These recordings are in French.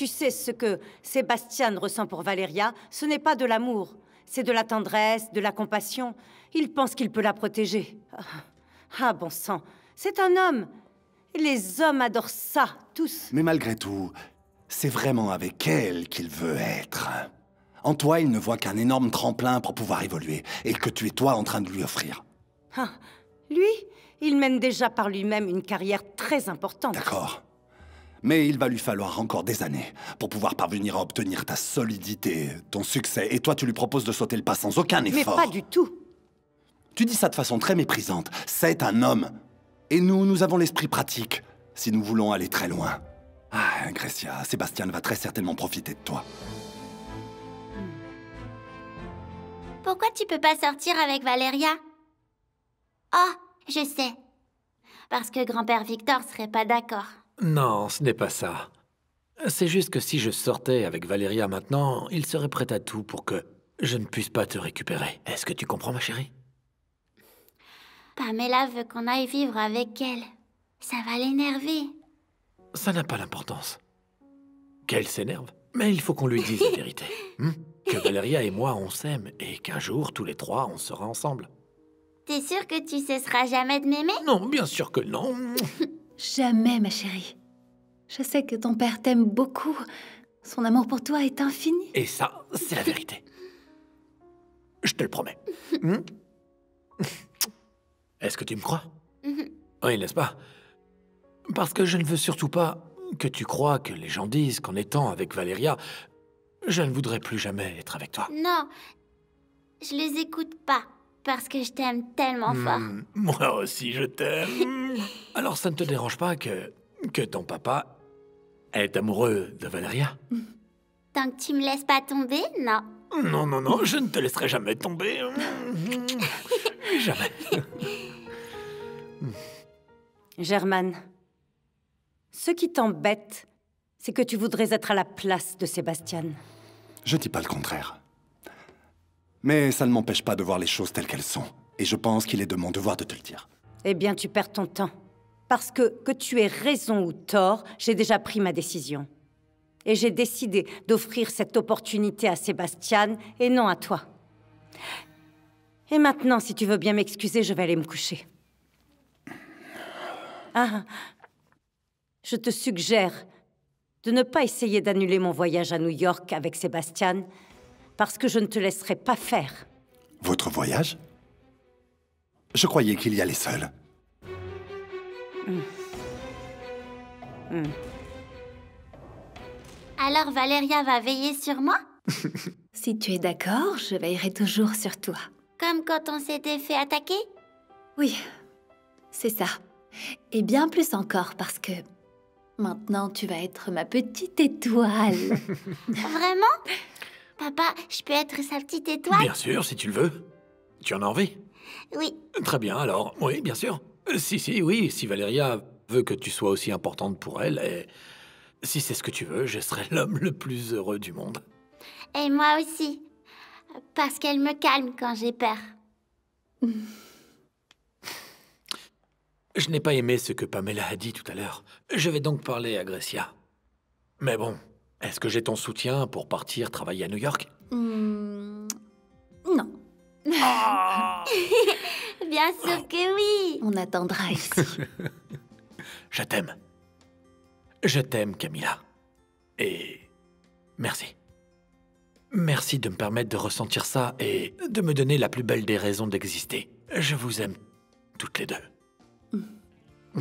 Tu sais ce que Sébastien ressent pour Valéria, ce n'est pas de l'amour, c'est de la tendresse, de la compassion. Il pense qu'il peut la protéger. Ah bon sang, c'est un homme. Les hommes adorent ça, tous. Mais malgré tout, c'est vraiment avec elle qu'il veut être. En toi, il ne voit qu'un énorme tremplin pour pouvoir évoluer, et que tu es toi en train de lui offrir. Ah, lui, il mène déjà par lui-même une carrière très importante. D'accord. Mais il va lui falloir encore des années pour pouvoir parvenir à obtenir ta solidité, ton succès. Et toi, tu lui proposes de sauter le pas sans aucun effort. Mais pas du tout. Tu dis ça de façon très méprisante. C'est un homme. Et nous, nous avons l'esprit pratique, si nous voulons aller très loin. Ah, Grecia, Sébastien va très certainement profiter de toi. Pourquoi tu peux pas sortir avec Valéria? Oh, je sais. Parce que grand-père Victor serait pas d'accord. Non, ce n'est pas ça. C'est juste que si je sortais avec Valéria maintenant, il serait prêt à tout pour que je ne puisse pas te récupérer. Est-ce que tu comprends, ma chérie? Pamela veut qu'on aille vivre avec elle. Ça va l'énerver. Ça n'a pas d'importance. Qu'elle s'énerve. Mais il faut qu'on lui dise la vérité. Que Valéria et moi, on s'aime, et qu'un jour, tous les trois, on sera ensemble. T'es sûre que tu cesseras jamais de m'aimer? Non, bien sûr que non. Jamais, ma chérie. Je sais que ton père t'aime beaucoup. Son amour pour toi est infini. Et ça, c'est la vérité. Je te le promets. Est-ce que tu me crois? Oui, n'est-ce pas? Parce que je ne veux surtout pas que tu crois que les gens disent qu'en étant avec Valéria, je ne voudrais plus jamais être avec toi. Non, je les écoute pas. Parce que je t'aime tellement fort. Moi aussi, je t'aime. Alors, ça ne te dérange pas que ton papa est amoureux de Valéria? Tant que tu me laisses pas tomber, non. Non, non, non, je ne te laisserai jamais tomber. Jamais. Germaine, ce qui t'embête, c'est que tu voudrais être à la place de Sébastien. Je dis pas le contraire. Mais ça ne m'empêche pas de voir les choses telles qu'elles sont. Et je pense qu'il est de mon devoir de te le dire. Eh bien, tu perds ton temps. Parce que tu aies raison ou tort, j'ai déjà pris ma décision. Et j'ai décidé d'offrir cette opportunité à Sébastien et non à toi. Et maintenant, si tu veux bien m'excuser, je vais aller me coucher. Ah, je te suggère de ne pas essayer d'annuler mon voyage à New York avec Sébastien, parce que je ne te laisserai pas faire. Votre voyage? Je croyais qu'il y allait seul. Alors Valéria va veiller sur moi? Si tu es d'accord, je veillerai toujours sur toi. Comme quand on s'était fait attaquer? Oui, c'est ça. Et bien plus encore, parce que maintenant tu vas être ma petite étoile. Vraiment? Papa, je peux être sa petite étoile? Bien sûr, si tu le veux. Tu en as envie? Oui. Très bien, alors. Oui, bien sûr. Si, si, oui, si Valéria veut que tu sois aussi importante pour elle, et si c'est ce que tu veux, je serai l'homme le plus heureux du monde. Et moi aussi. Parce qu'elle me calme quand j'ai peur. Je n'ai pas aimé ce que Pamela a dit tout à l'heure. Je vais donc parler à Grecia. Mais bon... Est-ce que j'ai ton soutien pour partir travailler à New York? Non. Ah. Bien sûr que oui. On attendra ici. Je t'aime. Je t'aime, Camilla. Et merci. Merci de me permettre de ressentir ça et de me donner la plus belle des raisons d'exister. Je vous aime toutes les deux.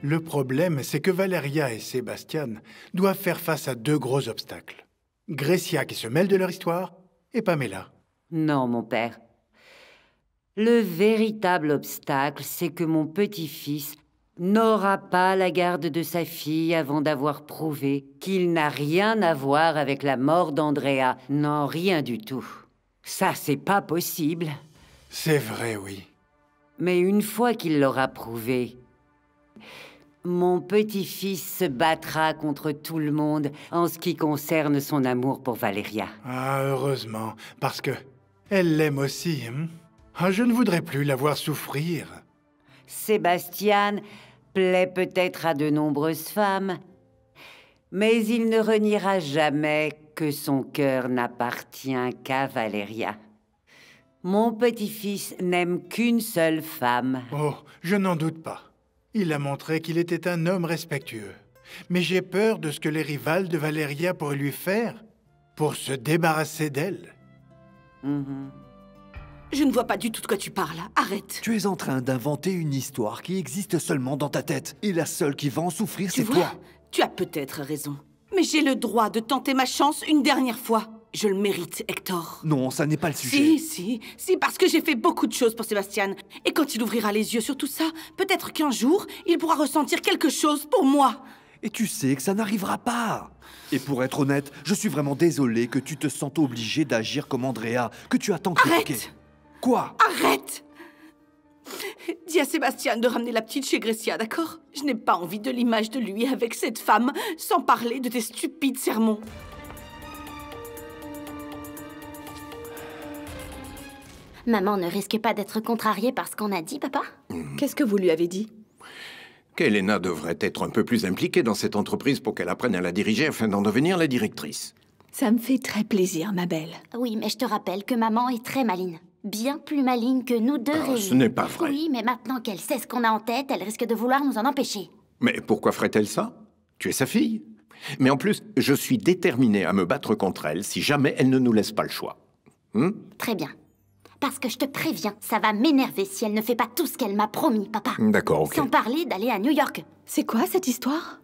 Le problème, c'est que Valéria et Sébastien doivent faire face à deux gros obstacles. Grecia qui se mêle de leur histoire et Pamela. Non, mon père. Le véritable obstacle, c'est que mon petit-fils n'aura pas la garde de sa fille avant d'avoir prouvé qu'il n'a rien à voir avec la mort d'Andrea. Non, rien du tout. Ça, c'est pas possible. C'est vrai, oui. Mais une fois qu'il l'aura prouvé... Mon petit-fils se battra contre tout le monde en ce qui concerne son amour pour Valéria. Ah, heureusement, parce que elle l'aime aussi. Ah, je ne voudrais plus la voir souffrir. Sébastien plaît peut-être à de nombreuses femmes, mais il ne reniera jamais que son cœur n'appartient qu'à Valéria. Mon petit-fils n'aime qu'une seule femme. Oh, je n'en doute pas. Il a montré qu'il était un homme respectueux. Mais j'ai peur de ce que les rivales de Valéria pourraient lui faire pour se débarrasser d'elle. Je ne vois pas du tout de quoi tu parles. Arrête. Tu es en train d'inventer une histoire qui existe seulement dans ta tête. Et la seule qui va en souffrir, c'est toi. Tu as peut-être raison. Mais j'ai le droit de tenter ma chance une dernière fois. Je le mérite, Hector. Non, ça n'est pas le sujet. Si, parce que j'ai fait beaucoup de choses pour Sébastien. Et quand il ouvrira les yeux sur tout ça, peut-être qu'un jour, il pourra ressentir quelque chose pour moi. Et tu sais que ça n'arrivera pas. Et pour être honnête, je suis vraiment désolé que tu te sentes obligé d'agir comme Andrea, que tu as tant critiqué. Arrête! Quoi? Arrête! Dis à Sébastien de ramener la petite chez Grecia, d'accord? Je n'ai pas envie de l'image de lui avec cette femme, sans parler de tes stupides sermons. Maman ne risque pas d'être contrariée par ce qu'on a dit, papa? Qu'est-ce que vous lui avez dit? Qu'Helena devrait être un peu plus impliquée dans cette entreprise pour qu'elle apprenne à la diriger afin d'en devenir la directrice. Ça me fait très plaisir, ma belle. Oui, mais je te rappelle que maman est très maligne. Bien plus maligne que nous deux réunis. Ce n'est pas vrai. Oui, mais maintenant qu'elle sait ce qu'on a en tête, elle risque de vouloir nous en empêcher. Mais pourquoi ferait-elle ça? Tu es sa fille. Mais en plus, je suis déterminée à me battre contre elle si jamais elle ne nous laisse pas le choix. Très bien. Parce que je te préviens, ça va m'énerver si elle ne fait pas tout ce qu'elle m'a promis, papa. D'accord, ok. Sans parler d'aller à New York. C'est quoi cette histoire?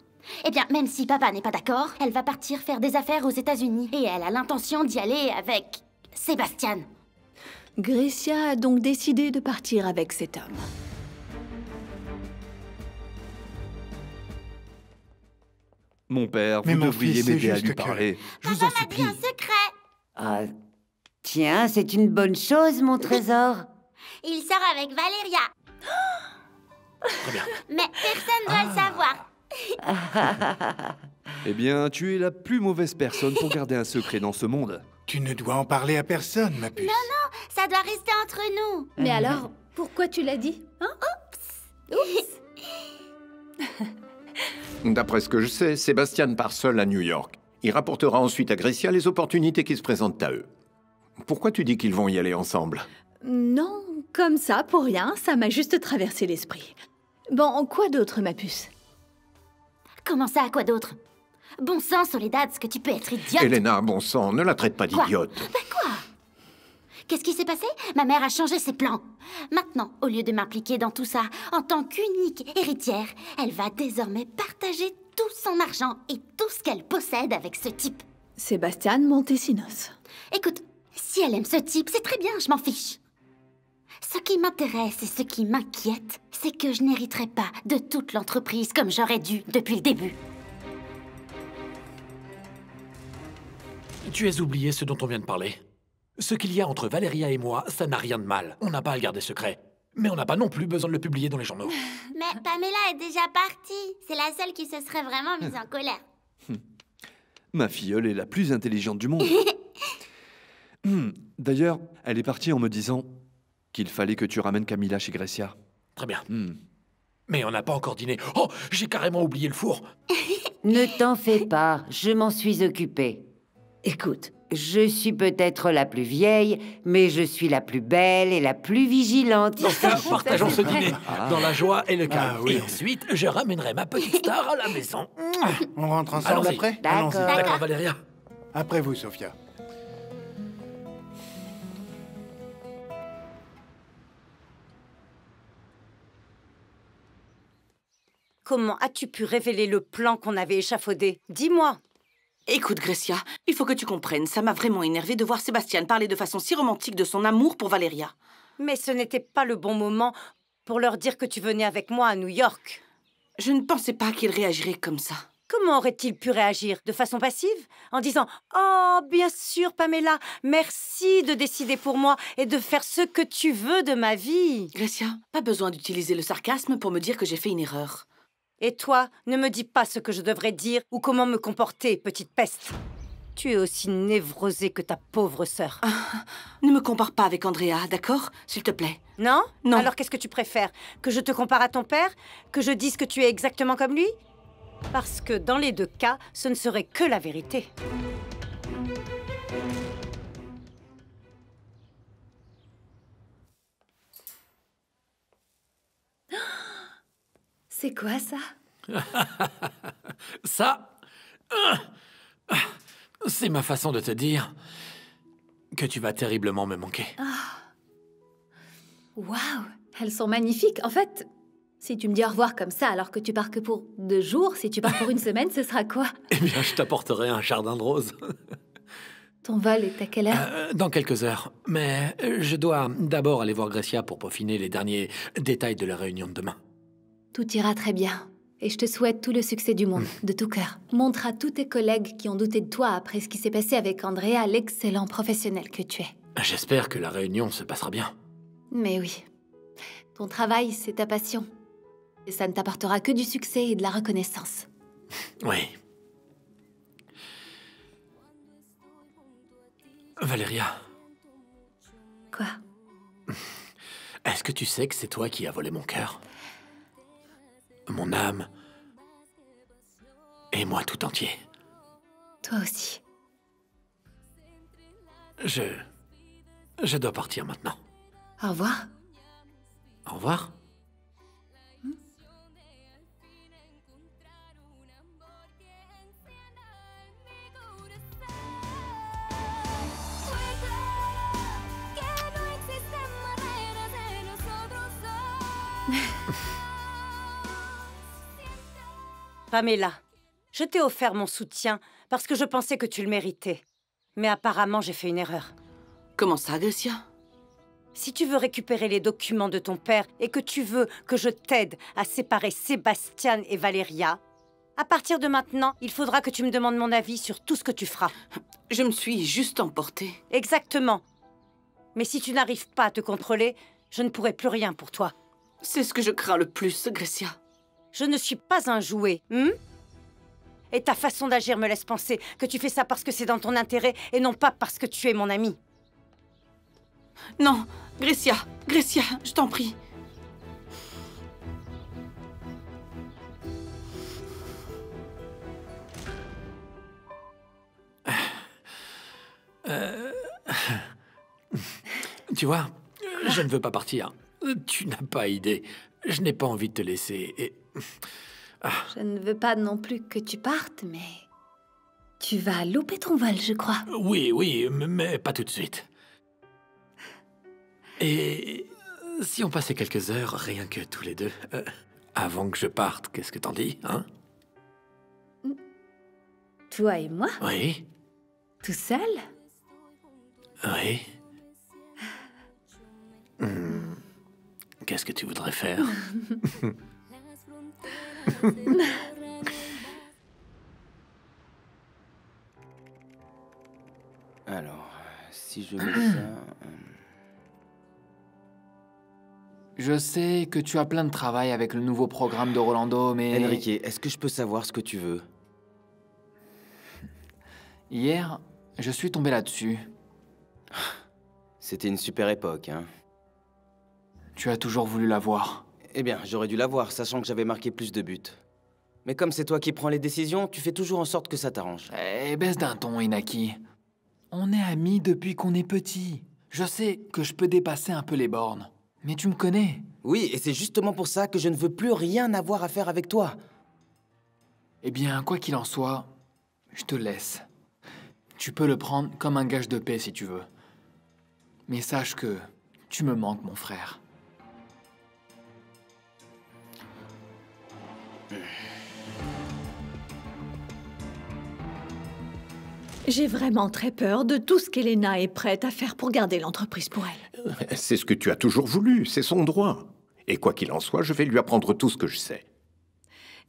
Eh bien, même si papa n'est pas d'accord, elle va partir faire des affaires aux États-Unis. Et elle a l'intention d'y aller avec Sébastien. Grecia a donc décidé de partir avec cet homme. Mon père, vous devriez m'aider à lui parler. Je vous en supplie. Papa m'a dit un secret. Tiens, c'est une bonne chose, mon trésor. Il sort avec Valéria. Très bien. Mais personne ne doit le savoir. Eh bien, tu es la plus mauvaise personne pour garder un secret dans ce monde. Tu ne dois en parler à personne, ma puce. Non, ça doit rester entre nous. Mais alors, pourquoi tu l'as dit? Oups. D'après ce que je sais, Sébastien part seul à New York. Il rapportera ensuite à Grecia les opportunités qui se présentent à eux. Pourquoi tu dis qu'ils vont y aller ensemble? Non, comme ça, pour rien, ça m'a juste traversé l'esprit. Bon, quoi d'autre, ma puce? Comment ça, quoi d'autre? Bon sang, Soledad, ce que tu peux être idiote? Helena, bon sang, ne la traite pas d'idiote. Quoi? Qu'est-ce qui s'est passé? Ma mère a changé ses plans. Maintenant, au lieu de m'impliquer dans tout ça, en tant qu'unique héritière, elle va désormais partager tout son argent et tout ce qu'elle possède avec ce type. Sébastien Montesinos. Écoute, si elle aime ce type, c'est très bien, je m'en fiche. Ce qui m'intéresse et ce qui m'inquiète, c'est que je n'hériterai pas de toute l'entreprise comme j'aurais dû depuis le début. Tu as oublié ce dont on vient de parler. Ce qu'il y a entre Valéria et moi, ça n'a rien de mal. On n'a pas à le garder secret. Mais on n'a pas non plus besoin de le publier dans les journaux. Mais Pamela est déjà partie. C'est la seule qui se serait vraiment mise en colère. Ma filleule est la plus intelligente du monde. D'ailleurs, elle est partie en me disant qu'il fallait que tu ramènes Camilla chez Grecia. Très bien. Mais on n'a pas encore dîné. Oh, j'ai carrément oublié le four. Ne t'en fais pas, je m'en suis occupée. Écoute, je suis peut-être la plus vieille, mais je suis la plus belle et la plus vigilante. Enfin, partageons ce dîner dans la joie et le calme. Et ensuite, je ramènerai ma petite star à la maison. On rentre ensemble après? D'accord, Valéria. Après vous, Sophia. Comment as-tu pu révéler le plan qu'on avait échafaudé? Dis-moi. Écoute, Grecia, il faut que tu comprennes, ça m'a vraiment énervée de voir Sébastien parler de façon si romantique de son amour pour Valéria. Mais ce n'était pas le bon moment pour leur dire que tu venais avec moi à New York. Je ne pensais pas qu'il réagirait comme ça. Comment aurait-il pu réagir? De façon passive? En disant « Oh, bien sûr, Pamela, merci de décider pour moi et de faire ce que tu veux de ma vie. » Grecia, pas besoin d'utiliser le sarcasme pour me dire que j'ai fait une erreur. Et toi, ne me dis pas ce que je devrais dire ou comment me comporter, petite peste. Tu es aussi névrosée que ta pauvre sœur. Ah, ne me compare pas avec Andrea, d'accord? S'il te plaît. Non? Non. Alors qu'est-ce que tu préfères? Que je te compare à ton père? Que je dise que tu es exactement comme lui? Parce que dans les deux cas, ce ne serait que la vérité. C'est quoi ça? Ça, c'est ma façon de te dire que tu vas terriblement me manquer. Waouh, elles sont magnifiques. En fait, si tu me dis au revoir comme ça alors que tu pars que pour 2 jours, si tu pars pour une semaine, ce sera quoi? Eh bien, je t'apporterai un jardin de roses. Ton vol est à quelle heure? Dans quelques heures. Mais je dois d'abord aller voir Grecia pour peaufiner les derniers détails de la réunion de demain. Tout ira très bien. Et je te souhaite tout le succès du monde, de tout cœur. Montre à tous tes collègues qui ont douté de toi après ce qui s'est passé avec Andrea, l'excellent professionnel que tu es. J'espère que la réunion se passera bien. Mais oui. Ton travail, c'est ta passion. Et ça ne t'apportera que du succès et de la reconnaissance. Oui. Valéria. Quoi? Est-ce que tu sais que c'est toi qui as volé mon cœur? Mon âme. Et moi tout entier. Toi aussi. Je dois partir maintenant. Au revoir. Au revoir. Pamela, je t'ai offert mon soutien parce que je pensais que tu le méritais. Mais apparemment, j'ai fait une erreur. Comment ça, Grecia? Si tu veux récupérer les documents de ton père et que tu veux que je t'aide à séparer Sébastien et Valéria, à partir de maintenant, il faudra que tu me demandes mon avis sur tout ce que tu feras. Je me suis juste emportée. Exactement. Mais si tu n'arrives pas à te contrôler, je ne pourrai plus rien pour toi. C'est ce que je crains le plus, Grecia. Je ne suis pas un jouet, Et ta façon d'agir me laisse penser que tu fais ça parce que c'est dans ton intérêt et non pas parce que tu es mon ami. Non, Grecia, Grecia, je t'en prie. Tu vois, je ne veux pas partir. Tu n'as pas idée. Je n'ai pas envie de te laisser et... Je ne veux pas non plus que tu partes, mais... Tu vas louper ton vol, je crois. Oui, oui, mais pas tout de suite. Et si on passait quelques heures, rien que tous les deux, avant que je parte, qu'est-ce que t'en dis, hein? Toi et moi? Oui. Tout seul? Oui. Qu'est-ce que tu voudrais faire? Alors, si je mets ça... Je sais que tu as plein de travail avec le nouveau programme de Rolando, mais... Enrique, est-ce que je peux savoir ce que tu veux? Hier, je suis tombé là-dessus. C'était une super époque, hein? Tu as toujours voulu l'avoir. Eh bien, j'aurais dû l'avoir, sachant que j'avais marqué plus de buts. Mais comme c'est toi qui prends les décisions, tu fais toujours en sorte que ça t'arrange. Eh, baisse d'un ton, Iñaki. On est amis depuis qu'on est petit. Je sais que je peux dépasser un peu les bornes. Mais tu me connais. Oui, et c'est justement pour ça que je ne veux plus rien avoir à faire avec toi. Eh bien, quoi qu'il en soit, je te laisse. Tu peux le prendre comme un gage de paix si tu veux. Mais sache que tu me manques, mon frère. J'ai vraiment très peur de tout ce qu'Helena est prête à faire pour garder l'entreprise pour elle. C'est ce que tu as toujours voulu, c'est son droit. Et quoi qu'il en soit, je vais lui apprendre tout ce que je sais.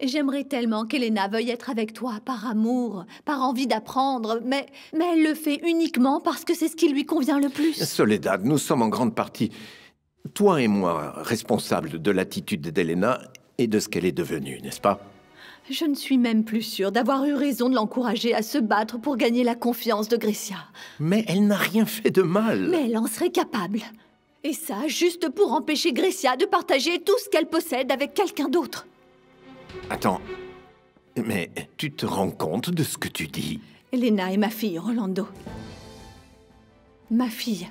J'aimerais tellement qu'Helena veuille être avec toi par amour, par envie d'apprendre, mais elle le fait uniquement parce que c'est ce qui lui convient le plus. Soledad, nous sommes en grande partie, toi et moi, responsables de l'attitude d'Helena et de ce qu'elle est devenue, n'est-ce pas? Je ne suis même plus sûre d'avoir eu raison de l'encourager à se battre pour gagner la confiance de Grecia. Mais elle n'a rien fait de mal. Mais elle en serait capable. Et ça, juste pour empêcher Grecia de partager tout ce qu'elle possède avec quelqu'un d'autre. Attends, mais tu te rends compte de ce que tu dis? Helena est ma fille, Rolando. Ma fille.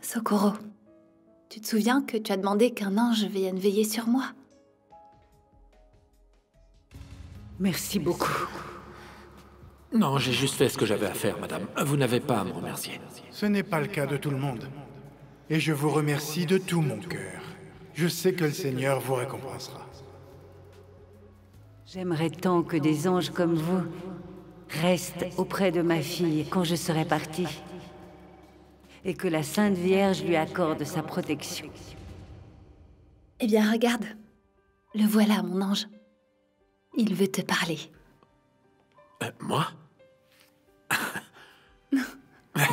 Socorro, tu te souviens que tu as demandé qu'un ange vienne veiller sur moi? Merci beaucoup. Non, j'ai juste fait ce que j'avais à faire, madame. Vous n'avez pas à me remercier. Ce n'est pas le cas de tout le monde. Et je vous remercie de tout mon cœur. Je sais que le Seigneur vous récompensera. J'aimerais tant que des anges comme vous restent auprès de ma fille quand je serai partie. Et que la Sainte Vierge lui accorde sa protection. Eh bien, regarde. Le voilà, mon ange. Il veut te parler. Moi?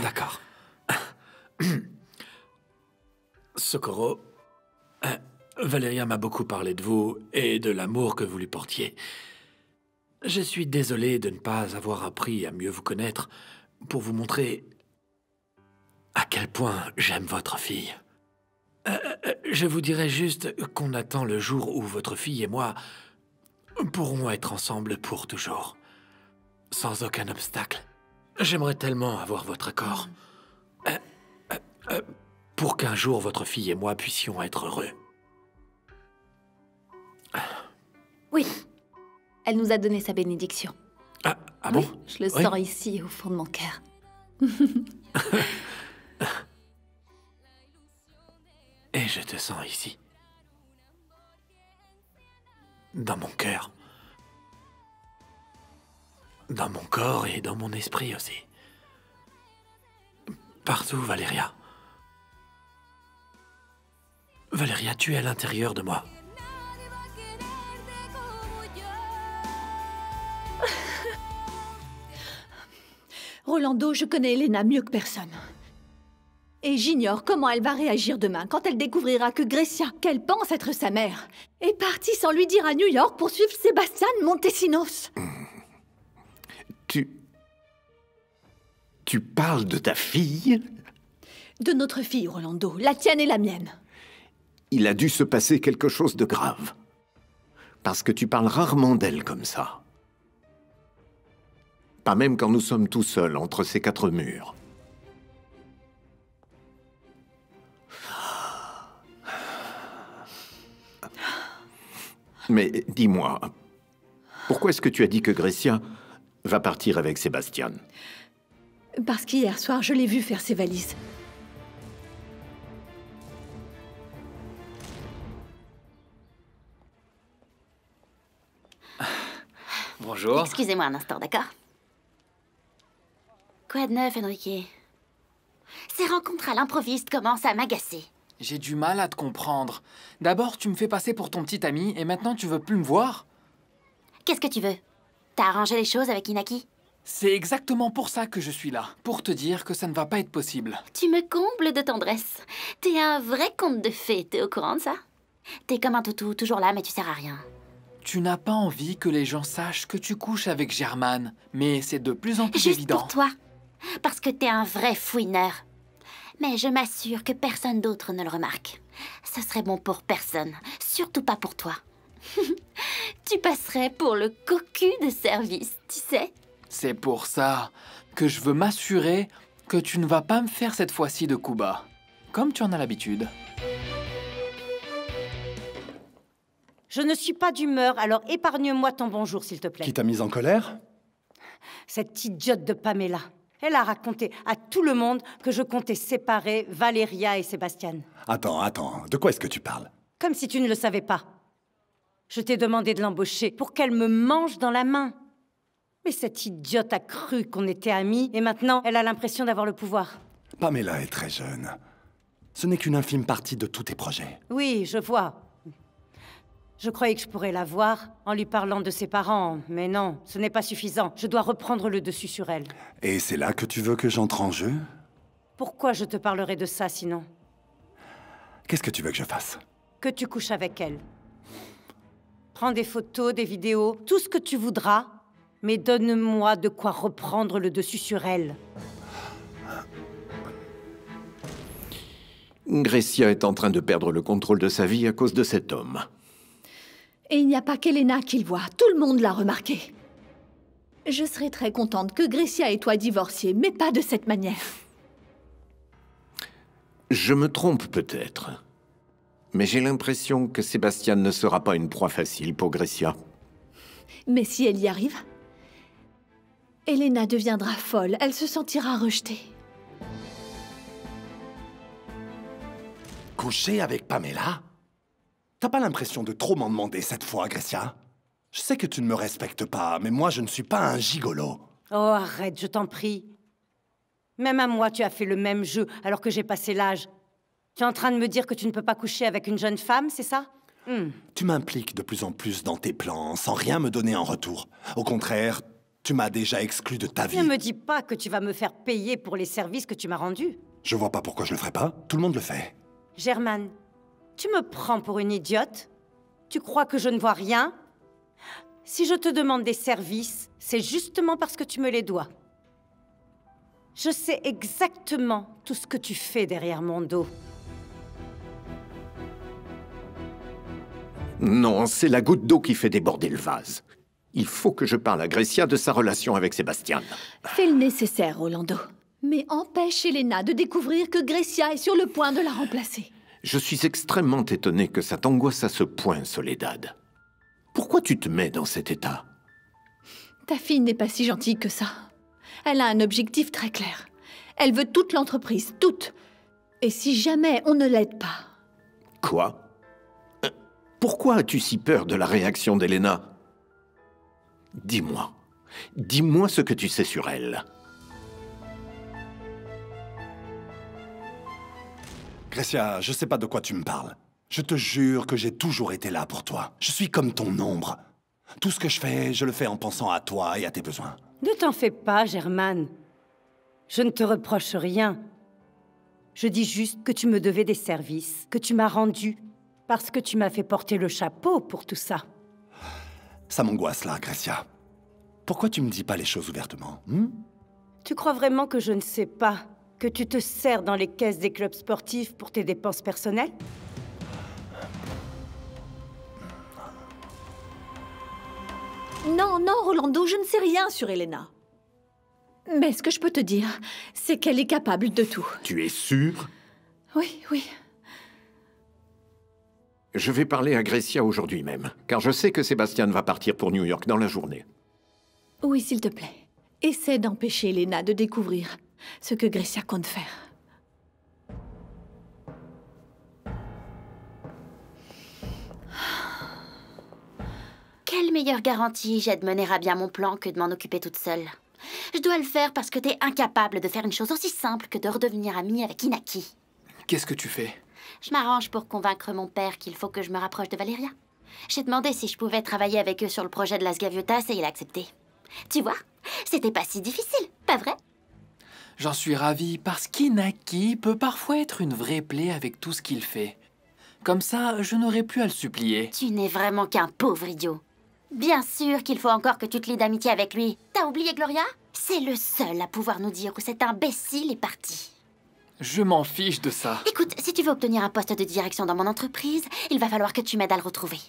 D'accord. Socorro, Valéria m'a beaucoup parlé de vous et de l'amour que vous lui portiez. Je suis désolé de ne pas avoir appris à mieux vous connaître pour vous montrer... à quel point j'aime votre fille. Je vous dirais juste qu'on attend le jour où votre fille et moi pourrons être ensemble pour toujours. Sans aucun obstacle. J'aimerais tellement avoir votre accord. Pour qu'un jour votre fille et moi puissions être heureux. Oui, elle nous a donné sa bénédiction. Ah bon? Oui, je le sens ici au fond de mon cœur. Et je te sens ici, dans mon cœur, dans mon corps et dans mon esprit aussi. Partout, Valéria. Valéria, tu es à l'intérieur de moi. Rolando, je connais Helena mieux que personne. Et j'ignore comment elle va réagir demain quand elle découvrira que Grecia, qu'elle pense être sa mère, est partie sans lui dire à New York pour suivre Sébastien Montesinos. Tu parles de ta fille? De notre fille, Rolando. La tienne et la mienne. Il a dû se passer quelque chose de grave. Parce que tu parles rarement d'elle comme ça. Pas même quand nous sommes tout seuls entre ces quatre murs. Mais dis-moi, pourquoi est-ce que tu as dit que Grecia va partir avec Sébastien? Parce qu'hier soir, je l'ai vu faire ses valises. Bonjour. Excusez-moi un instant, d'accord? Quoi de neuf, Enrique? Ces rencontres à l'improviste commencent à m'agacer. J'ai du mal à te comprendre. D'abord, tu me fais passer pour ton petit ami, et maintenant, tu veux plus me voir? Qu'est-ce que tu veux? T'as arrangé les choses avec Iñaki? C'est exactement pour ça que je suis là, pour te dire que ça ne va pas être possible. Tu me combles de tendresse. T'es un vrai conte de fées, t'es au courant de ça? T'es comme un toutou, toujours là, mais tu sers à rien. Tu n'as pas envie que les gens sachent que tu couches avec Germaine, mais c'est de plus en plus évident. Juste pour toi, parce que t'es un vrai fouineur. Mais je m'assure que personne d'autre ne le remarque. Ce serait bon pour personne, surtout pas pour toi. Tu passerais pour le cocu de service, tu sais. C'est pour ça que je veux m'assurer que tu ne vas pas me faire cette fois-ci de coup bas. Comme tu en as l'habitude. Je ne suis pas d'humeur, alors épargne-moi ton bonjour, s'il te plaît. Qui t'a mise en colère? Cette idiote de Pamela. Elle a raconté à tout le monde que je comptais séparer Valéria et Sébastien. Attends, de quoi est-ce que tu parles? Comme si tu ne le savais pas. Je t'ai demandé de l'embaucher pour qu'elle me mange dans la main. Mais cette idiote a cru qu'on était amis et maintenant elle a l'impression d'avoir le pouvoir. Pamela est très jeune. Ce n'est qu'une infime partie de tous tes projets. Oui, je vois. Je croyais que je pourrais la voir en lui parlant de ses parents, mais non, ce n'est pas suffisant. Je dois reprendre le dessus sur elle. Et c'est là que tu veux que j'entre en jeu? Pourquoi je te parlerai de ça, sinon? Qu'est-ce que tu veux que je fasse? Que tu couches avec elle. Prends des photos, des vidéos, tout ce que tu voudras, mais donne-moi de quoi reprendre le dessus sur elle. Grecia est en train de perdre le contrôle de sa vie à cause de cet homme. Et il n'y a pas qu'Helena qui le voit, tout le monde l'a remarqué. Je serais très contente que Grecia et toi divorciez, mais pas de cette manière. Je me trompe peut-être, mais j'ai l'impression que Sébastien ne sera pas une proie facile pour Grecia. Mais si elle y arrive, Helena deviendra folle, elle se sentira rejetée. Coucher avec Pamela? T'as pas l'impression de trop m'en demander cette fois, Grecia? Je sais que tu ne me respectes pas, mais moi je ne suis pas un gigolo. Oh, arrête, je t'en prie. Même à moi, tu as fait le même jeu, alors que j'ai passé l'âge. Tu es en train de me dire que tu ne peux pas coucher avec une jeune femme, c'est ça? Tu m'impliques de plus en plus dans tes plans, sans rien me donner en retour. Au contraire, tu m'as déjà exclu de ta vie. Ne me dis pas que tu vas me faire payer pour les services que tu m'as rendus. Je vois pas pourquoi je le ferais pas, tout le monde le fait. Germaine, tu me prends pour une idiote? Tu crois que je ne vois rien? Si je te demande des services, c'est justement parce que tu me les dois. Je sais exactement tout ce que tu fais derrière mon dos. Non, c'est la goutte d'eau qui fait déborder le vase. Il faut que je parle à Grecia de sa relation avec Sébastien. Fais le nécessaire, Rolando. Mais empêche Helena de découvrir que Grecia est sur le point de la remplacer. Je suis extrêmement étonné que ça t'angoisse à ce point, Soledad. Pourquoi tu te mets dans cet état? Ta fille n'est pas si gentille que ça. Elle a un objectif très clair. Elle veut toute l'entreprise, toute. Et si jamais on ne l'aide pas... Quoi? Pourquoi as-tu si peur de la réaction d'Helena? Dis-moi. Dis-moi ce que tu sais sur elle. Grecia, je sais pas de quoi tu me parles. Je te jure que j'ai toujours été là pour toi. Je suis comme ton ombre. Tout ce que je le fais en pensant à toi et à tes besoins. Ne t'en fais pas, Germaine. Je ne te reproche rien. Je dis juste que tu me devais des services, que tu m'as rendu, parce que tu m'as fait porter le chapeau pour tout ça. Ça m'angoisse là, Grecia. Pourquoi tu me dis pas les choses ouvertement, Tu crois vraiment que je ne sais pas que tu te sers dans les caisses des clubs sportifs pour tes dépenses personnelles? Non, non, Rolando, je ne sais rien sur Helena. Mais ce que je peux te dire, c'est qu'elle est capable de tout. Tu es sûre? Oui, oui. Je vais parler à Grecia aujourd'hui même, car je sais que Sébastien va partir pour New York dans la journée. Oui, s'il te plaît. Essaie d'empêcher Helena de découvrir ce que Grecia compte faire. Quelle meilleure garantie j'ai de mener à bien mon plan que de m'en occuper toute seule? Je dois le faire parce que t'es incapable de faire une chose aussi simple que de redevenir amie avec Iñaki. Qu'est-ce que tu fais? Je m'arrange pour convaincre mon père qu'il faut que je me rapproche de Valéria. J'ai demandé si je pouvais travailler avec eux sur le projet de Las Gaviotas et il a accepté. Tu vois, c'était pas si difficile, pas vrai? J'en suis ravie parce qu'Iñaki peut parfois être une vraie plaie avec tout ce qu'il fait. Comme ça, je n'aurais plus à le supplier. Tu n'es vraiment qu'un pauvre idiot. Bien sûr qu'il faut encore que tu te lies d'amitié avec lui. T'as oublié Gloria? C'est le seul à pouvoir nous dire où cet imbécile est parti. Je m'en fiche de ça. Écoute, si tu veux obtenir un poste de direction dans mon entreprise, il va falloir que tu m'aides à le retrouver.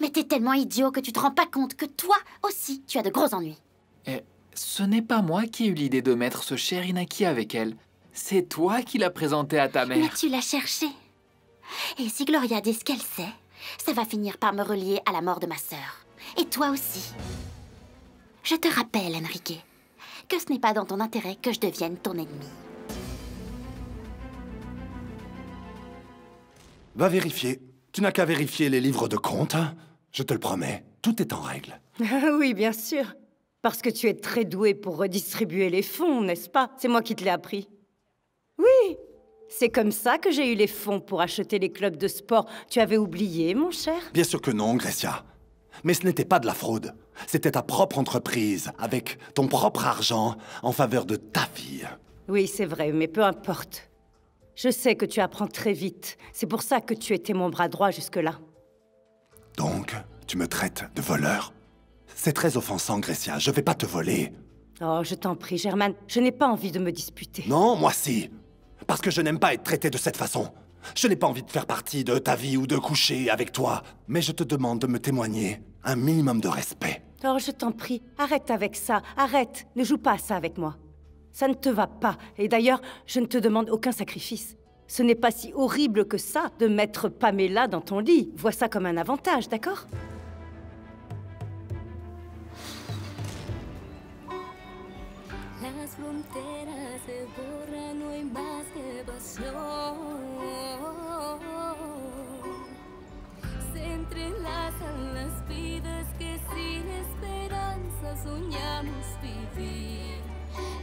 Mais t'es tellement idiot que tu te rends pas compte que toi aussi, tu as de gros ennuis. Et ce n'est pas moi qui ai eu l'idée de mettre ce cher Iñaki avec elle. C'est toi qui l'as présenté à ta mère. Mais tu l'as cherché. Et si Gloria dit ce qu'elle sait, ça va finir par me relier à la mort de ma sœur. Et toi aussi. Je te rappelle, Enrique, que ce n'est pas dans ton intérêt que je devienne ton ennemi. Va vérifier. Tu n'as qu'à vérifier les livres de compte, hein? Je te le promets, tout est en règle. Oui, bien sûr. Parce que tu es très doué pour redistribuer les fonds, n'est-ce pas? C'est moi qui te l'ai appris. Oui, C'est comme ça que j'ai eu les fonds pour acheter les clubs de sport. Tu avais oublié, mon cher? Bien sûr que non, Grecia. Mais ce n'était pas de la fraude. C'était ta propre entreprise, avec ton propre argent, en faveur de ta fille. Oui, c'est vrai, mais peu importe. Je sais que tu apprends très vite. C'est pour ça que tu étais mon bras droit jusque-là. Donc, tu me traites de voleur? C'est très offensant, Grecia. Je vais pas te voler. Oh, je t'en prie, Germaine. Je n'ai pas envie de me disputer. Non, moi si. Parce que je n'aime pas être traité de cette façon. Je n'ai pas envie de faire partie de ta vie ou de coucher avec toi. Mais je te demande de me témoigner un minimum de respect. Oh, je t'en prie, arrête avec ça. Arrête, ne joue pas à ça avec moi. Ça ne te va pas. Et d'ailleurs, je ne te demande aucun sacrifice. Ce n'est pas si horrible que ça de mettre Pamela dans ton lit. Vois ça comme un avantage, d'accord? Se entrelazan las vidas que sin esperanza soñamos vivir.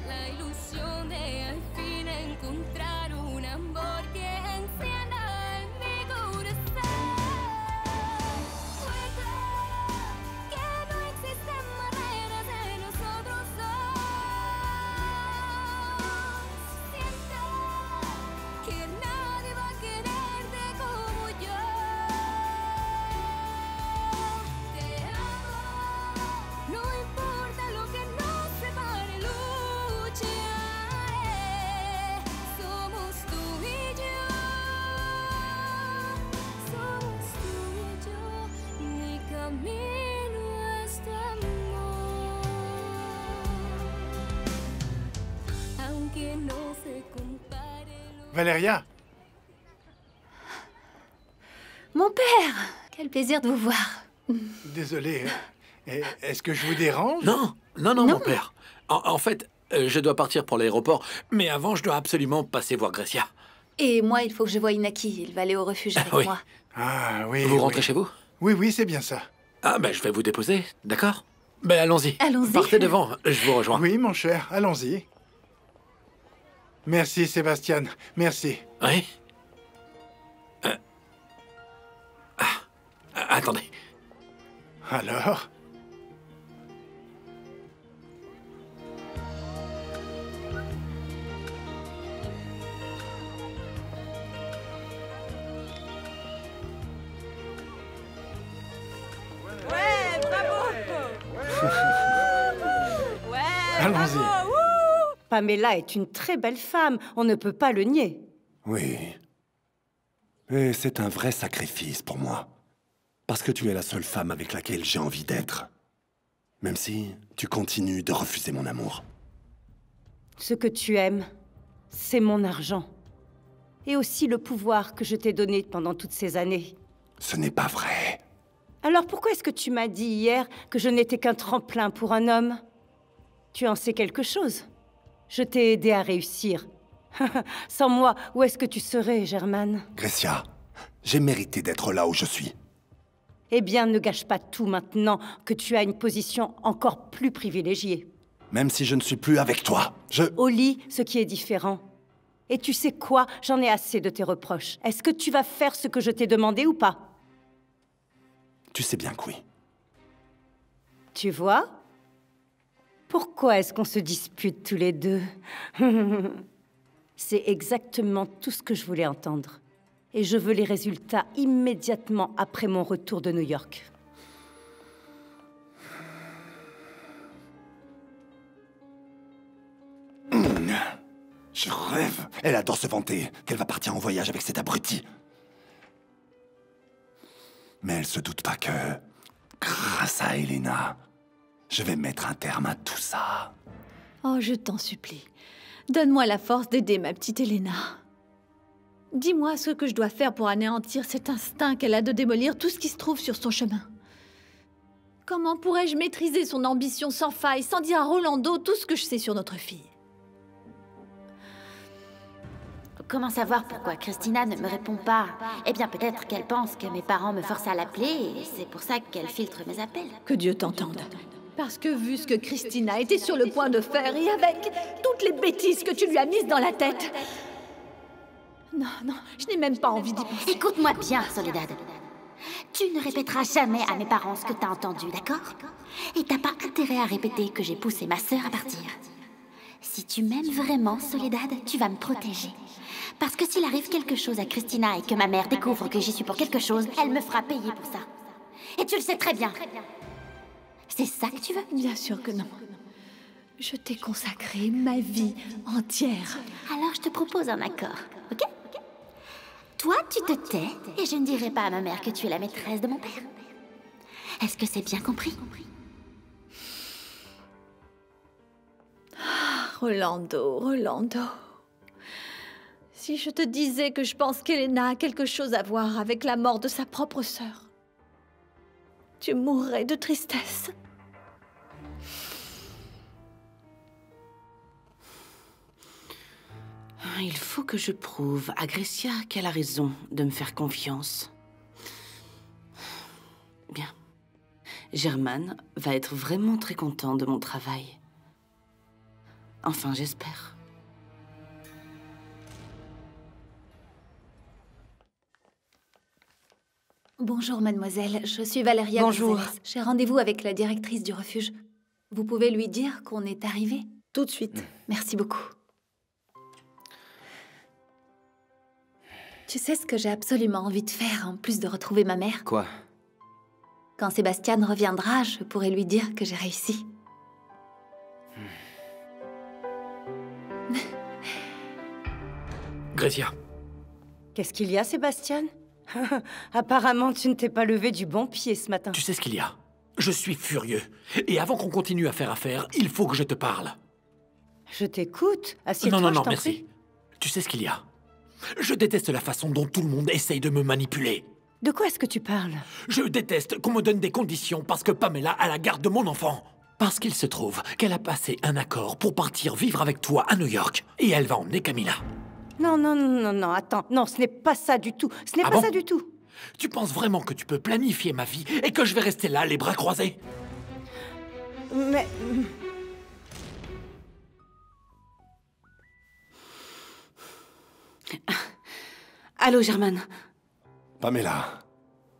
La ilusión de al fin encontrar un amor que encienda en mi corazón. Valéria! Mon père! Quel plaisir de vous voir. Désolé, est-ce que je vous dérange? Non, mon père. En fait, je dois partir pour l'aéroport, mais avant, je dois absolument passer voir Grecia. Et moi, il faut que je voie Iñaki. Il va aller au refuge avec moi. Ah oui. Vous rentrez chez vous? Oui, c'est bien ça. Ah ben, je vais vous déposer, d'accord? Ben, allons-y. Allons-y. Partez devant, je vous rejoins. Oui, mon cher, allons-y. Merci, Sébastien. Merci. Oui? Attendez. Alors? Ouais, bravo! Ouais, allons-y. Pamela est une très belle femme, on ne peut pas le nier. Oui. Et c'est un vrai sacrifice pour moi. Parce que tu es la seule femme avec laquelle j'ai envie d'être. Même si tu continues de refuser mon amour. Ce que tu aimes, c'est mon argent. Et aussi le pouvoir que je t'ai donné pendant toutes ces années. Ce n'est pas vrai. Alors pourquoi est-ce que tu m'as dit hier que je n'étais qu'un tremplin pour un homme? Tu en sais quelque chose? Je t'ai aidé à réussir. Sans moi, où est-ce que tu serais, Germaine? Grecia, j'ai mérité d'être là où je suis. Eh bien, ne gâche pas tout maintenant que tu as une position encore plus privilégiée. Même si je ne suis plus avec toi, je... Au lit, ce qui est différent. Et tu sais quoi? J'en ai assez de tes reproches. Est-ce que tu vas faire ce que je t'ai demandé ou pas? Tu sais bien que oui. Tu vois ? Pourquoi est-ce qu'on se dispute tous les deux? C'est exactement tout ce que je voulais entendre. Et je veux les résultats immédiatement après mon retour de New York. Je rêve. Elle adore se vanter qu'elle va partir en voyage avec cet abruti. Mais elle se doute pas que, grâce à Helena... je vais mettre un terme à tout ça. Oh, je t'en supplie. Donne-moi la force d'aider ma petite Helena. Dis-moi ce que je dois faire pour anéantir cet instinct qu'elle a de démolir tout ce qui se trouve sur son chemin. Comment pourrais-je maîtriser son ambition sans faille, sans dire à Rolando tout ce que je sais sur notre fille? Comment savoir pourquoi Cristina ne me répond pas? Eh bien, peut-être qu'elle pense que mes parents me forcent à l'appeler et c'est pour ça qu'elle filtre mes appels. Que Dieu t'entende. Parce que vu ce que Cristina était sur le point de faire et avec toutes les bêtises que tu lui as mises dans la tête, Non, non, je n'ai même pas envie d'y penser. Écoute-moi bien, Soledad. Tu ne répéteras jamais à mes parents ce que t'as entendu, d'accord? Et t'as pas intérêt à répéter que j'ai poussé ma sœur à partir. Si tu m'aimes vraiment, Soledad, tu vas me protéger. Parce que s'il arrive quelque chose à Cristina et que ma mère découvre que j'y suis pour quelque chose, elle me fera payer pour ça. Et tu le sais très bien. C'est ça que tu veux? Bien sûr que non. Je t'ai consacré ma vie entière. Alors je te propose un accord, ok? Toi, tu te tais et je ne dirai pas à ma mère que tu es la maîtresse de mon père. Est-ce que c'est bien compris? Rolando, Rolando... Si je te disais que je pense qu'Helena a quelque chose à voir avec la mort de sa propre sœur, tu mourrais de tristesse. Il faut que je prouve à Grecia qu'elle a raison de me faire confiance. Bien. Germaine va être vraiment très content de mon travail. Enfin, j'espère. Bonjour, mademoiselle. Je suis Valéria. Bonjour. J'ai rendez-vous avec la directrice du refuge. Vous pouvez lui dire qu'on est arrivé? Tout de suite. Merci beaucoup. Tu sais ce que j'ai absolument envie de faire, en plus de retrouver ma mère? Quoi? Quand Sébastien reviendra, je pourrai lui dire que j'ai réussi. Grecia. Qu'est-ce qu'il y a, Sébastien? Apparemment, tu ne t'es pas levé du bon pied ce matin. Tu sais ce qu'il y a? Je suis furieux. Et avant qu'on continue à faire affaire, il faut que je te parle. Je t'écoute. Assieds-toi, non, non, non, merci. Prie. Tu sais ce qu'il y a? Je déteste la façon dont tout le monde essaye de me manipuler. De quoi est-ce que tu parles? Je déteste qu'on me donne des conditions parce que Pamela a la garde de mon enfant. Parce qu'il se trouve qu'elle a passé un accord pour partir vivre avec toi à New York. Et elle va emmener Camilla. Non, non, non, non, non, attends. Non, ce n'est pas ça du tout. Ce n'est pas ça du tout. Tu penses vraiment que tu peux planifier ma vie et que je vais rester là, les bras croisés? Mais... Allô, Germaine. Pamela,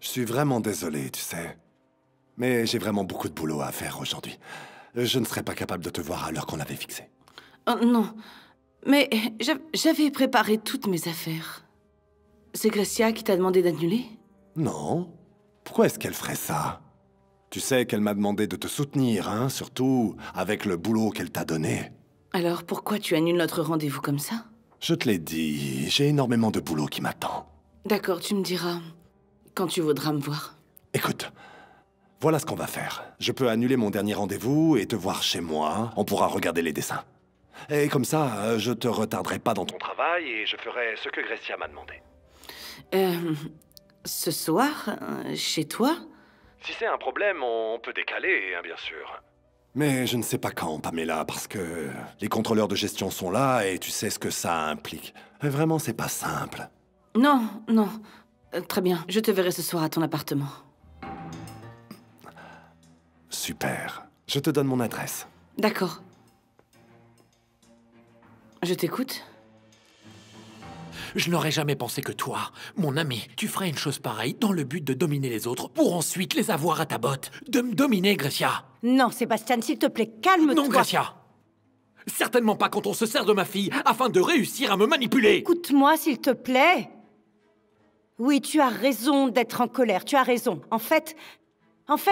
je suis vraiment désolé, tu sais. Mais j'ai vraiment beaucoup de boulot à faire aujourd'hui. Je ne serais pas capable de te voir à l'heure qu'on avait fixée. Non, mais j'avais préparé toutes mes affaires. C'est Grecia qui t'a demandé d'annuler? Non. Pourquoi est-ce qu'elle ferait ça? Tu sais qu'elle m'a demandé de te soutenir, hein, surtout avec le boulot qu'elle t'a donné. Alors pourquoi tu annules notre rendez-vous comme ça? Je te l'ai dit, j'ai énormément de boulot qui m'attend. D'accord, tu me diras quand tu voudras me voir. Écoute, voilà ce qu'on va faire. Je peux annuler mon dernier rendez-vous et te voir chez moi. On pourra regarder les dessins. Et comme ça, je te retarderai pas dans ton travail et je ferai ce que Grecia m'a demandé. Ce soir, chez toi? Si c'est un problème, on peut décaler, hein, bien sûr. Mais je ne sais pas quand, Pamela, parce que les contrôleurs de gestion sont là et tu sais ce que ça implique. Vraiment, c'est pas simple. Non, non. Très bien, je te verrai ce soir à ton appartement. Super. Je te donne mon adresse. D'accord. Je t'écoute. Je n'aurais jamais pensé que toi, mon ami, tu ferais une chose pareille dans le but de dominer les autres pour ensuite les avoir à ta botte. De me dominer, Grecia. Non, Sébastien, s'il te plaît, calme-toi. Non, Grecia. Certainement pas quand on se sert de ma fille afin de réussir à me manipuler. Écoute-moi, s'il te plaît. Oui, tu as raison d'être en colère, tu as raison. En fait,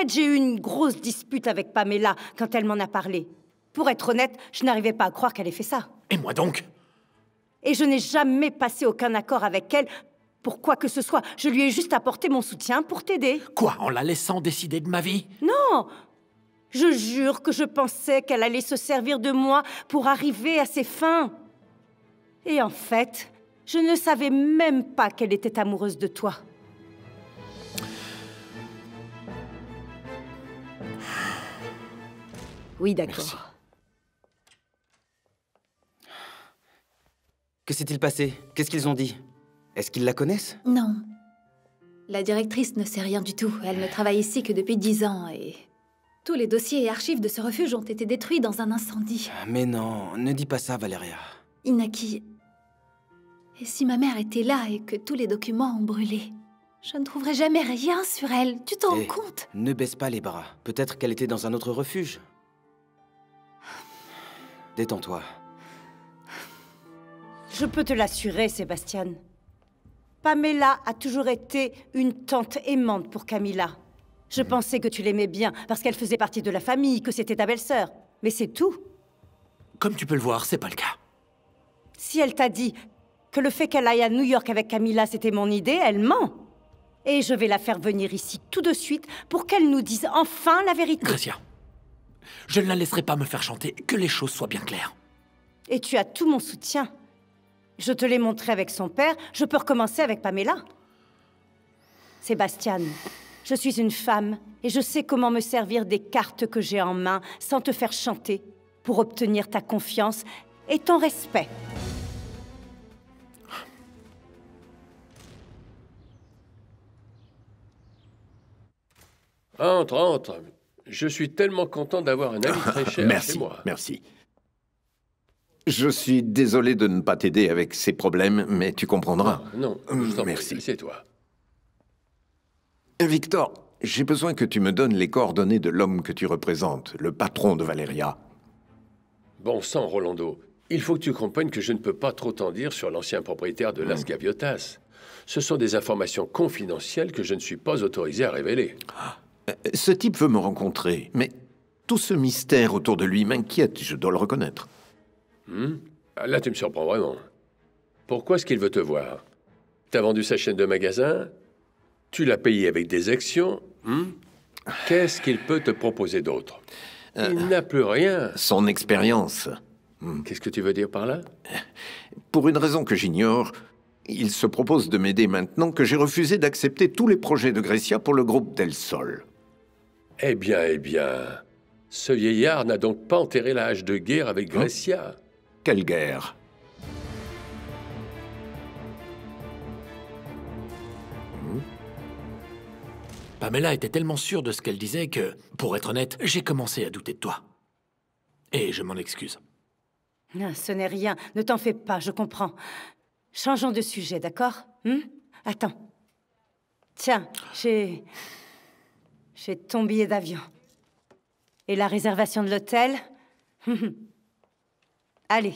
j'ai eu une grosse dispute avec Pamela quand elle m'en a parlé. Pour être honnête, je n'arrivais pas à croire qu'elle ait fait ça. Et moi donc? Et je n'ai jamais passé aucun accord avec elle pour quoi que ce soit. Je lui ai juste apporté mon soutien pour t'aider. Quoi? En la laissant décider de ma vie? Non! Je jure que je pensais qu'elle allait se servir de moi pour arriver à ses fins. Et en fait, je ne savais même pas qu'elle était amoureuse de toi. Oui, d'accord. Que s'est-il passé? Qu'est-ce qu'ils ont dit? Est-ce qu'ils la connaissent? Non. La directrice ne sait rien du tout. Elle ne travaille ici que depuis 10 ans et... tous les dossiers et archives de ce refuge ont été détruits dans un incendie. Mais non, ne dis pas ça, Valéria. Iñaki, Et si ma mère était là et que tous les documents ont brûlé, je ne trouverai jamais rien sur elle, tu t'en rends compte? Ne baisse pas les bras, peut-être qu'elle était dans un autre refuge. Détends-toi. Je peux te l'assurer, Sébastien. Pamela a toujours été une tante aimante pour Camilla. Je pensais que tu l'aimais bien parce qu'elle faisait partie de la famille, que c'était ta belle-sœur. Mais c'est tout. Comme tu peux le voir, c'est pas le cas. Si elle t'a dit que le fait qu'elle aille à New York avec Camilla, c'était mon idée, elle ment. Et je vais la faire venir ici tout de suite pour qu'elle nous dise enfin la vérité. Grecia, je ne la laisserai pas me faire chanter, que les choses soient bien claires. Et tu as tout mon soutien. Je te l'ai montré avec son père, je peux recommencer avec Pamela. Sébastien, je suis une femme et je sais comment me servir des cartes que j'ai en main sans te faire chanter pour obtenir ta confiance et ton respect. Entre, entre. Je suis tellement content d'avoir un ami très cher chez moi. Merci, merci. Je suis désolé de ne pas t'aider avec ces problèmes, mais tu comprendras. Non, non, merci. C'est toi. Victor, j'ai besoin que tu me donnes les coordonnées de l'homme que tu représentes, le patron de Valéria. Bon sang, Rolando. Il faut que tu comprennes que je ne peux pas trop t'en dire sur l'ancien propriétaire de Las Gaviotas. Ce sont des informations confidentielles que je ne suis pas autorisé à révéler. Ce type veut me rencontrer, mais tout ce mystère autour de lui m'inquiète, je dois le reconnaître. Là, tu me surprends vraiment. Pourquoi est-ce qu'il veut te voir? T'as vendu sa chaîne de magasin? Tu l'as payé avec des actions? Qu'est-ce qu'il peut te proposer d'autre? Il n'a plus rien. Son expérience. Qu'est-ce que tu veux dire par là? Pour une raison que j'ignore, il se propose de m'aider maintenant que j'ai refusé d'accepter tous les projets de Grecia pour le groupe Del Sol. Eh bien, eh bien... Ce vieillard n'a donc pas enterré la hache de guerre avec Grecia. Quelle guerre? Pamela était tellement sûre de ce qu'elle disait que, pour être honnête, j'ai commencé à douter de toi. Et je m'en excuse. Non, ce n'est rien. Ne t'en fais pas, je comprends. Changeons de sujet, d'accord? Attends. Tiens, j'ai ton billet d'avion. Et la réservation de l'hôtel? Allez,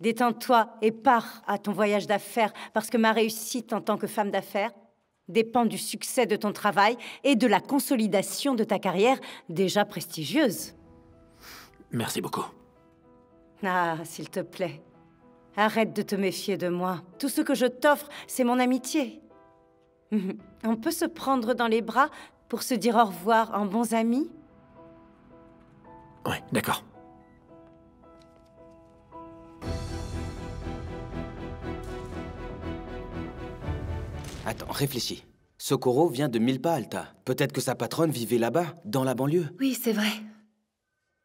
détends-toi et pars à ton voyage d'affaires parce que ma réussite en tant que femme d'affaires dépend du succès de ton travail et de la consolidation de ta carrière déjà prestigieuse. Merci beaucoup. Ah, s'il te plaît, arrête de te méfier de moi. Tout ce que je t'offre, c'est mon amitié. On peut se prendre dans les bras pour se dire au revoir en bons amis? Ouais, d'accord. Attends, réfléchis. Socorro vient de Milpa Alta. Peut-être que sa patronne vivait là-bas, dans la banlieue. Oui, c'est vrai.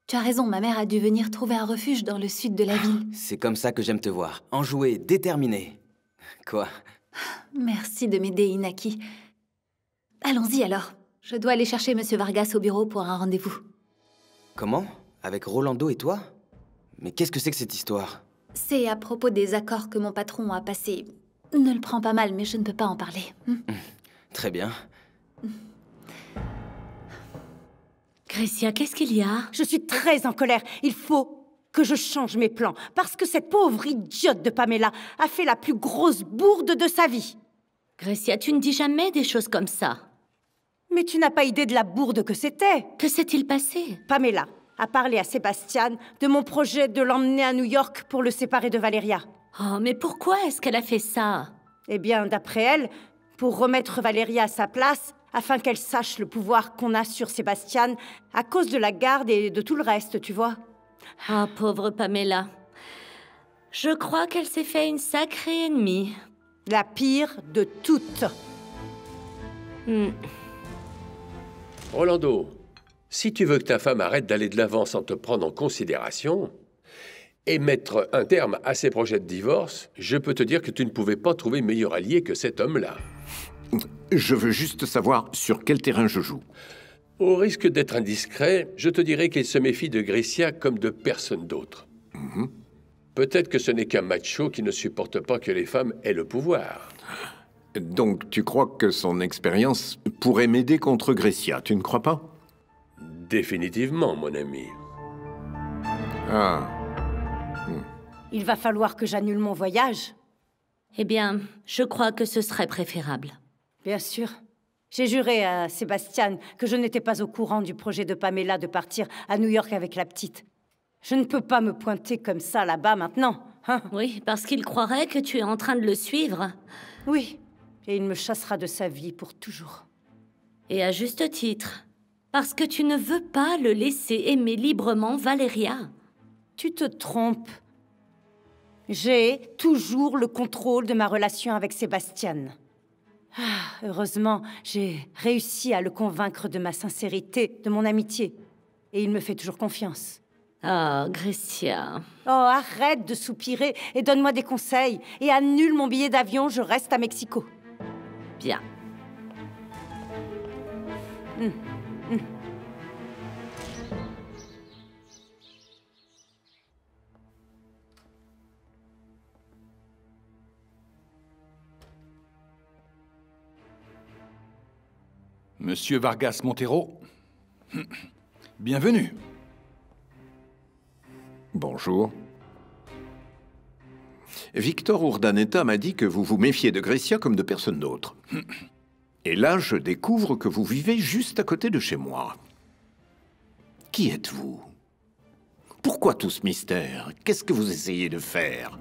Tu as raison, ma mère a dû venir trouver un refuge dans le sud de la ville. C'est comme ça que j'aime te voir. Enjouée, déterminée. Quoi? Merci de m'aider, Iñaki. Allons-y alors. Je dois aller chercher Monsieur Vargas au bureau pour un rendez-vous. Comment? Avec Rolando et toi? Mais qu'est-ce que c'est que cette histoire? C'est à propos des accords que mon patron a passés. Ne le prends pas mal, mais je ne peux pas en parler. Très bien. Grecia, qu'est-ce qu'il y a? Je suis très en colère. Il faut que je change mes plans, parce que cette pauvre idiote de Pamela a fait la plus grosse bourde de sa vie. Grecia, tu ne dis jamais des choses comme ça. Mais tu n'as pas idée de la bourde que c'était. Que s'est-il passé? Pamela a parlé à Sébastien de mon projet de l'emmener à New York pour le séparer de Valéria. Oh, mais pourquoi est-ce qu'elle a fait ça? Eh bien, d'après elle, pour remettre Valéria à sa place, afin qu'elle sache le pouvoir qu'on a sur Sébastien, à cause de la garde et de tout le reste, tu vois. Ah, pauvre Pamela. Je crois qu'elle s'est fait une sacrée ennemie. La pire de toutes. Rolando, si tu veux que ta femme arrête d'aller de l'avant sans te prendre en considération... et mettre un terme à ses projets de divorce, je peux te dire que tu ne pouvais pas trouver meilleur allié que cet homme-là. Je veux juste savoir sur quel terrain je joue. Au risque d'être indiscret, je te dirais qu'il se méfie de Grecia comme de personne d'autre. Peut-être que ce n'est qu'un macho qui ne supporte pas que les femmes aient le pouvoir. Donc tu crois que son expérience pourrait m'aider contre Grecia, tu ne crois pas? Définitivement, mon ami. Ah. Il va falloir que j'annule mon voyage. Eh bien, je crois que ce serait préférable. Bien sûr. J'ai juré à Sébastien que je n'étais pas au courant du projet de Pamela de partir à New York avec la petite. Je ne peux pas me pointer comme ça là-bas maintenant, hein? Oui, parce qu'il croirait que tu es en train de le suivre. Oui, et il me chassera de sa vie pour toujours. Et à juste titre, parce que tu ne veux pas le laisser aimer librement Valéria. Tu te trompes. J'ai toujours le contrôle de ma relation avec Sébastien. Ah, heureusement, j'ai réussi à le convaincre de ma sincérité, de mon amitié. Et il me fait toujours confiance. Oh, Grecia... Oh, arrête de soupirer et donne-moi des conseils. Et annule mon billet d'avion, je reste à Mexico. Bien. Monsieur Vargas Montero, bienvenue. Bonjour. Victor Urdaneta m'a dit que vous vous méfiez de Grecia comme de personne d'autre. Et là, je découvre que vous vivez juste à côté de chez moi. Qui êtes-vous? Pourquoi tout ce mystère? Qu'est-ce que vous essayez de faire?